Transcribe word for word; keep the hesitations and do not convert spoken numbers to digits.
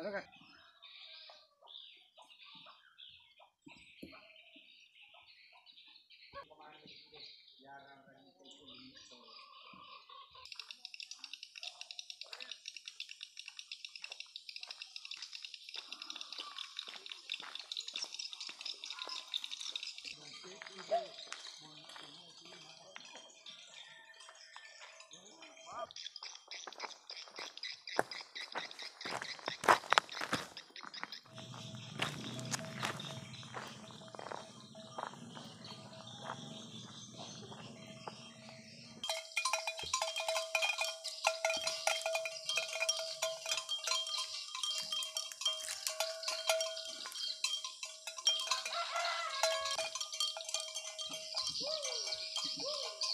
Okay. Woo!